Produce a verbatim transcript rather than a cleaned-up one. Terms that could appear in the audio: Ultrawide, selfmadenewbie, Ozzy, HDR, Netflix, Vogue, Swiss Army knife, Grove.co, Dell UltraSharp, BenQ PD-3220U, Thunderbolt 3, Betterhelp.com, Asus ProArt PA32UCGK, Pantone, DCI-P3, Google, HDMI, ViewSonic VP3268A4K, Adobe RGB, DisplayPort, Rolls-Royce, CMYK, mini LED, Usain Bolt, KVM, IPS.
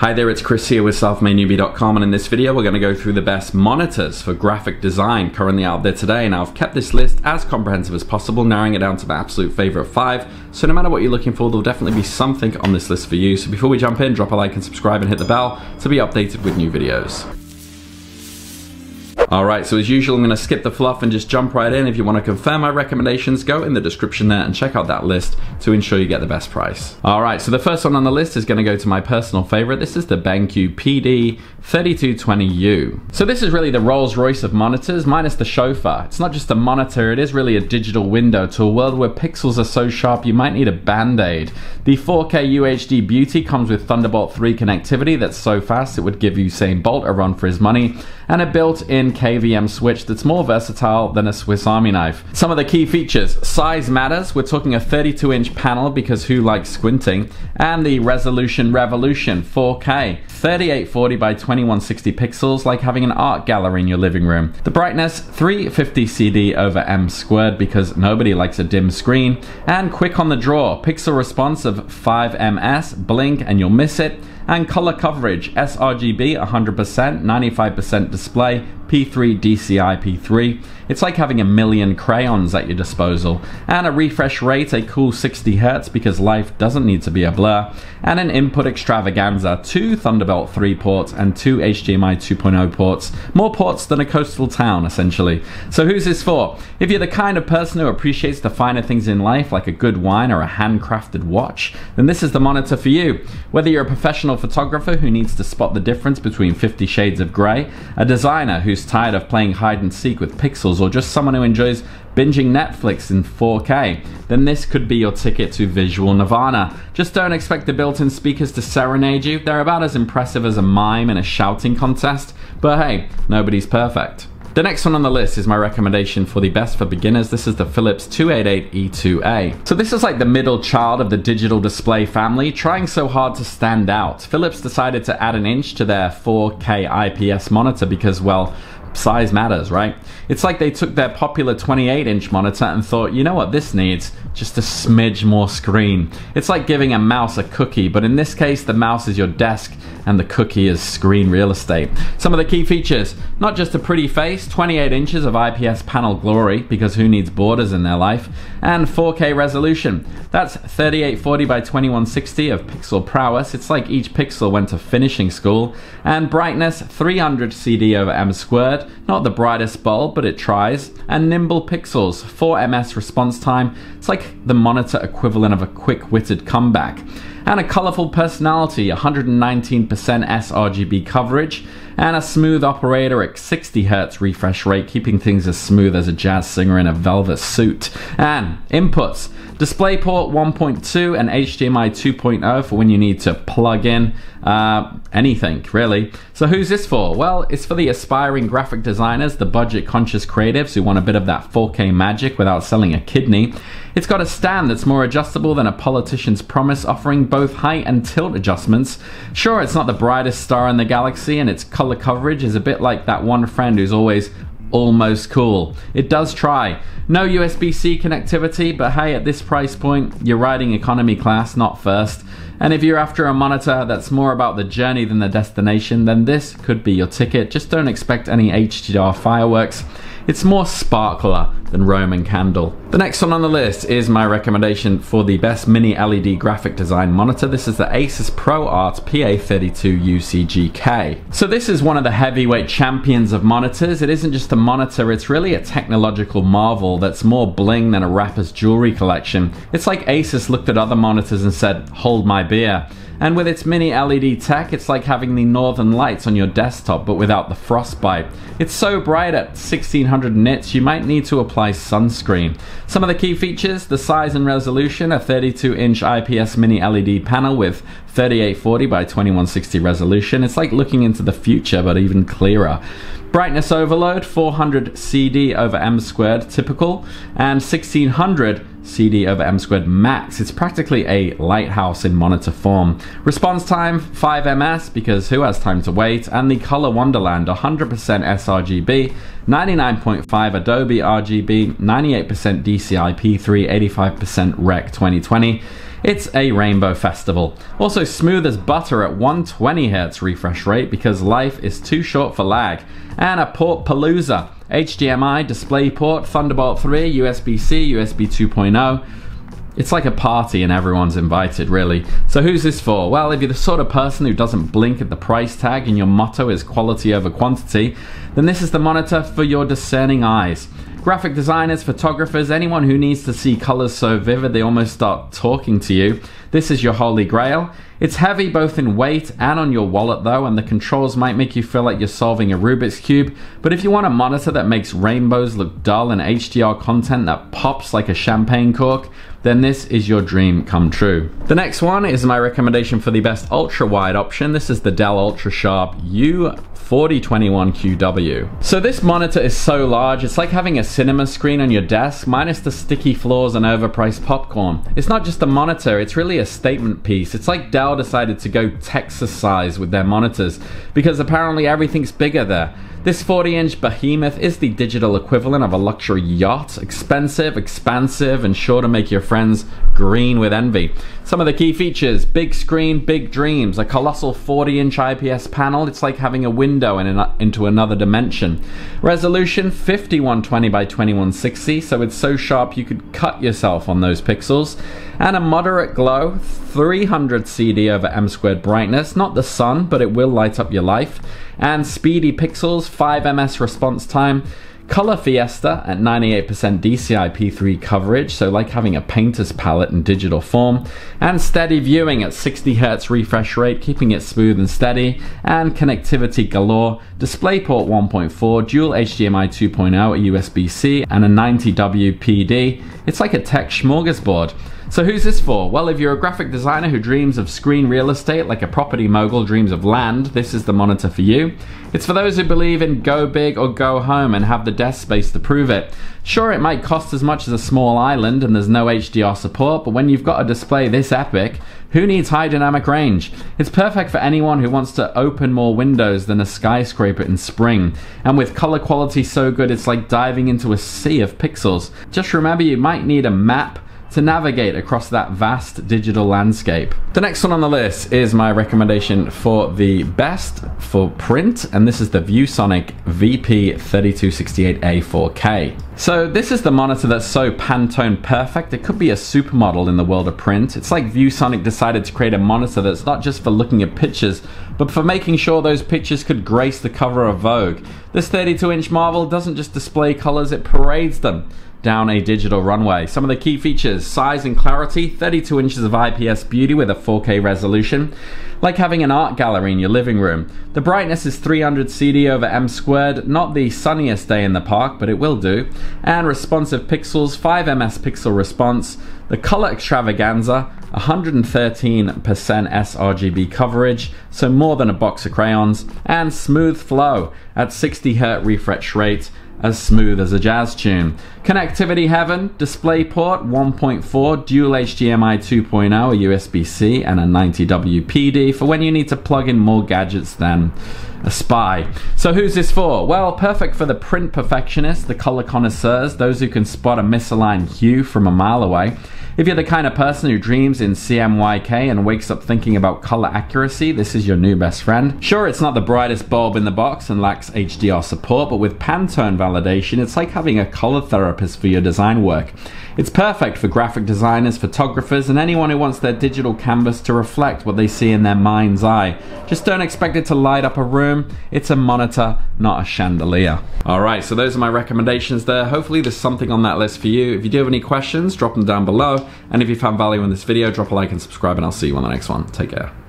Hi there, it's Chris here with Self made newbie dot com, and in this video we're going to go through the best monitors for graphic design currently out there today. Now I've kept this list as comprehensive as possible, narrowing it down to my absolute favorite five, so no matter what you're looking for there'll definitely be something on this list for you. So before we jump in, drop a like and subscribe and hit the bell to be updated with new videos. Alright, so as usual I'm going to skip the fluff and just jump right in. If you want to confirm my recommendations, go in the description there and check out that list to ensure you get the best price. Alright, so the first one on the list is going to go to my personal favorite. This is the BenQ P D thirty-two twenty U. So this is really the Rolls-Royce of monitors, minus the chauffeur. It's not just a monitor, it is really a digital window to a world where pixels are so sharp you might need a band-aid. The four K U H D beauty comes with Thunderbolt three connectivity that's so fast it would give Usain Bolt a run for his money, and a built-in K V M switch that's more versatile than a Swiss Army knife. Some of the key features: size matters, we're talking a thirty-two inch panel because who likes squinting, and the resolution revolution, four K, thirty-eight forty by twenty-one sixty pixels, like having an art gallery in your living room. The brightness, three fifty C D over M squared because nobody likes a dim screen, and quick on the draw, pixel response of five milliseconds, blink and you'll miss it, and color coverage, sRGB one hundred percent, ninety-five percent display, P three D C I P three. It's like having a million crayons at your disposal. And a refresh rate, a cool sixty hertz because life doesn't need to be a blur. And an input extravaganza, two Thunderbolt three ports and two H D M I two point oh ports. More ports than a coastal town, essentially. So who's this for? If you're the kind of person who appreciates the finer things in life, like a good wine or a handcrafted watch, then this is the monitor for you. Whether you're a professional photographer who needs to spot the difference between fifty shades of grey, a designer who's tired of playing hide and seek with pixels, or just someone who enjoys binging Netflix in four K, then this could be your ticket to visual nirvana. Just don't expect the built-in speakers to serenade you. They're about as impressive as a mime in a shouting contest, but hey, nobody's perfect. The next one on the list is my recommendation for the best for beginners. This is the Philips two eighty-eight E two A. So this is like the middle child of the digital display family, trying so hard to stand out. Philips decided to add an inch to their four K I P S monitor because, well, size matters, right? It's like they took their popular twenty-eight inch monitor and thought, you know what this needs? Just a smidge more screen. It's like giving a mouse a cookie, but in this case the mouse is your desk and the cookie is screen real estate. Some of the key features: not just a pretty face, twenty-eight inches of I P S panel glory because who needs borders in their life, and four K resolution. That's thirty-eight forty by twenty-one sixty of pixel prowess. It's like each pixel went to finishing school. And brightness, three hundred C D over M squared. Not the brightest bulb, but it tries. And nimble pixels, four milliseconds response time. It's like the monitor equivalent of a quick-witted comeback. And a colorful personality, one hundred nineteen percent sRGB coverage, and a smooth operator at sixty hertz refresh rate, keeping things as smooth as a jazz singer in a velvet suit. And inputs, DisplayPort one point two and H D M I two point oh for when you need to plug in uh, anything, really. So who's this for? Well, it's for the aspiring graphic designers, the budget-conscious creatives who want a bit of that four K magic without selling a kidney. It's got a stand that's more adjustable than a politician's promise, offering both height and tilt adjustments. Sure, it's not the brightest star in the galaxy, and its color coverage is a bit like that one friend who's always almost cool. It does try. No U S B C connectivity, but hey, at this price point, you're riding economy class, not first. And if you're after a monitor that's more about the journey than the destination, then this could be your ticket. Just don't expect any H D R fireworks. It's more sparkler than Roman candle. The next one on the list is my recommendation for the best mini L E D graphic design monitor. This is the Asus ProArt P A thirty-two U C G K. So this is one of the heavyweight champions of monitors. It isn't just a monitor, it's really a technological marvel that's more bling than a rapper's jewelry collection. It's like Asus looked at other monitors and said, hold my beer. And with its mini L E D tech, it's like having the northern lights on your desktop but without the frostbite. It's so bright at sixteen hundred nits you might need to apply sunscreen. Some of the key features: the size and resolution, a thirty-two inch I P S mini L E D panel with thirty-eight forty by twenty-one sixty resolution. It's like looking into the future but even clearer. Brightness overload, four hundred C D over M squared typical, and sixteen hundred C D over M squared max. It's practically a lighthouse in monitor form. Response time, five milliseconds because who has time to wait, and the color wonderland, one hundred percent sRGB, ninety-nine point five Adobe R G B, ninety-eight percent D C I P three, eighty-five percent Rec twenty twenty. It's a rainbow festival. Also smooth as butter at one hundred twenty hertz refresh rate because life is too short for lag. And a port palooza. H D M I, DisplayPort, Thunderbolt three, U S B C, U S B two point oh. It's like a party and everyone's invited, really. So who's this for? Well, if you're the sort of person who doesn't blink at the price tag and your motto is quality over quantity, then this is the monitor for your discerning eyes. Graphic designers, photographers, anyone who needs to see colors so vivid they almost start talking to you, this is your holy grail. It's heavy both in weight and on your wallet though, and the controls might make you feel like you're solving a Rubik's Cube, but if you want a monitor that makes rainbows look dull and H D R content that pops like a champagne cork, then this is your dream come true. The next one is my recommendation for the best ultra-wide option. This is the Dell UltraSharp U four oh two one Q W. So this monitor is so large, it's like having a cinema screen on your desk, minus the sticky floors and overpriced popcorn. It's not just a monitor, it's really a statement piece. It's like Dell decided to go Texas size with their monitors, because apparently everything's bigger there. This forty inch behemoth is the digital equivalent of a luxury yacht. Expensive, expansive, and sure to make your friends green with envy. Some of the key features: big screen, big dreams, a colossal forty inch I P S panel. It's like having a window in an, into another dimension. Resolution fifty-one twenty by twenty-one sixty, so it's so sharp you could cut yourself on those pixels. And a moderate glow, three hundred C D over M squared brightness, not the sun, but it will light up your life. And speedy pixels, five milliseconds response time, color fiesta at ninety-eight percent D C I P three coverage, so like having a painter's palette in digital form, and steady viewing at sixty hertz refresh rate, keeping it smooth and steady, and connectivity galore, DisplayPort one point four, dual H D M I two point oh, a U S B C, and a ninety watt P D. It's like a tech smorgasbord. So who's this for? Well, if you're a graphic designer who dreams of screen real estate like a property mogul dreams of land, this is the monitor for you. It's for those who believe in go big or go home and have the desk space to prove it. Sure, it might cost as much as a small island and there's no H D R support, but when you've got a display this epic, who needs high dynamic range? It's perfect for anyone who wants to open more windows than a skyscraper in spring. And with color quality so good, it's like diving into a sea of pixels. Just remember, you might need a map to navigate across that vast digital landscape. The next one on the list is my recommendation for the best for print, and this is the ViewSonic V P thirty-two sixty-eight A four K. So this is the monitor that's so Pantone perfect, it could be a supermodel in the world of print. It's like ViewSonic decided to create a monitor that's not just for looking at pictures, but for making sure those pictures could grace the cover of Vogue. This thirty-two inch marvel doesn't just display colors, it parades them down a digital runway. Some of the key features: size and clarity, thirty-two inches of I P S beauty with a four K resolution, like having an art gallery in your living room. The brightness is three hundred C D over M squared, not the sunniest day in the park, but it will do. And responsive pixels, five milliseconds pixel response, the color extravaganza, one hundred thirteen percent s R G B coverage, so more than a box of crayons, and smooth flow at sixty hertz refresh rate, as smooth as a jazz tune. Connectivity heaven, DisplayPort one point four, dual H D M I two point oh, a U S B C, and a ninety watt P D for when you need to plug in more gadgets than a spy. So who's this for? Well, perfect for the print perfectionists, the color connoisseurs, those who can spot a misaligned hue from a mile away. If you're the kind of person who dreams in C M Y K and wakes up thinking about color accuracy, this is your new best friend. Sure, it's not the brightest bulb in the box and lacks H D R support, but with Pantone validation, it's like having a color therapist for your design work. It's perfect for graphic designers, photographers, and anyone who wants their digital canvas to reflect what they see in their mind's eye. Just don't expect it to light up a room. It's a monitor, not a chandelier. All right, so those are my recommendations there. Hopefully there's something on that list for you. If you do have any questions, drop them down below. And if you found value in this video, drop a like and subscribe, and I'll see you on the next one. Take care.